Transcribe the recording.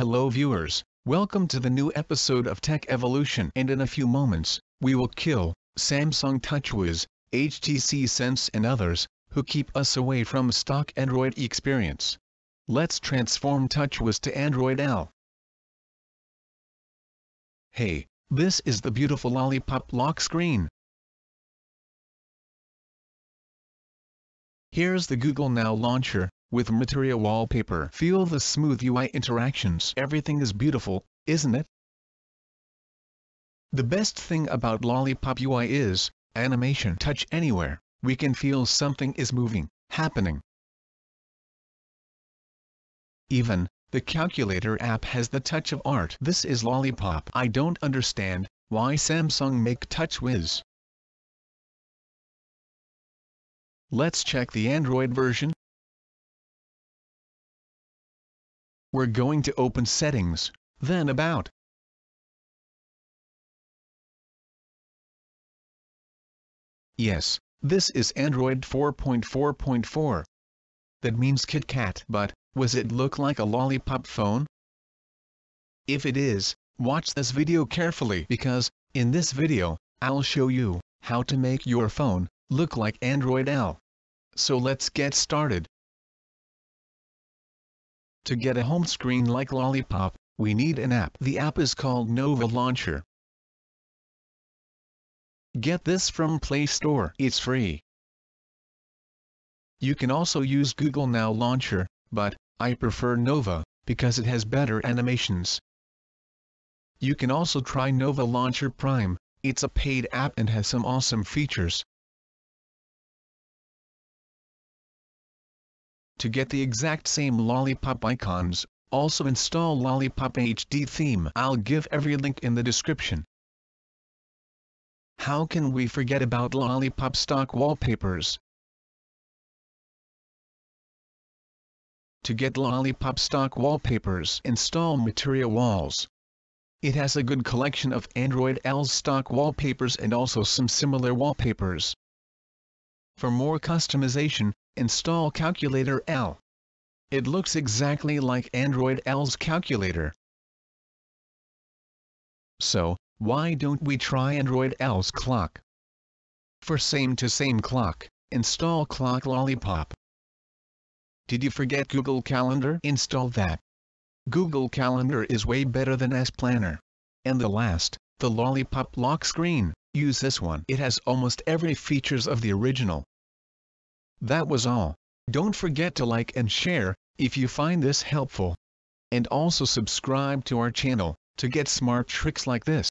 Hello viewers, welcome to the new episode of Tech Evolution, and in a few moments, we will kill Samsung TouchWiz, HTC Sense and others, who keep us away from stock Android experience. Let's transform TouchWiz to Android L. Hey, this is the beautiful Lollipop lock screen. Here's the Google Now launcher, with Material Wallpaper. Feel the smooth UI interactions. Everything is beautiful, isn't it? The best thing about Lollipop UI is animation. Touch anywhere, we can feel something is moving, happening. Even the calculator app has the touch of art. This is Lollipop. I don't understand why Samsung make TouchWiz. Let's check the Android version. We're going to open Settings, then About. Yes, this is Android 4.4.4. That means KitKat. But, was it look like a Lollipop phone? If it is, watch this video carefully, because, in this video, I'll show you how to make your phone look like Android L. So let's get started. To get a home screen like Lollipop, we need an app. The app is called Nova Launcher. Get this from Play Store. It's free. You can also use Google Now Launcher, but I prefer Nova, because it has better animations. You can also try Nova Launcher Prime. It's a paid app and has some awesome features. To get the exact same Lollipop icons, also install Lollipop HD theme. I'll give every link in the description. How can we forget about Lollipop stock wallpapers? To get Lollipop stock wallpapers, install Material Walls. It has a good collection of Android L's stock wallpapers and also some similar wallpapers. For more customization, install calculator L. It looks exactly like Android L's calculator. So, why don't we try Android L's clock? For same-to-same clock, install clock Lollipop. Did you forget Google Calendar? Install that. Google Calendar is way better than S Planner. And the Lollipop lock screen, use this one. It has almost every features of the original. That was all. Don't forget to like and share if you find this helpful. And also subscribe to our channel to get smart tricks like this.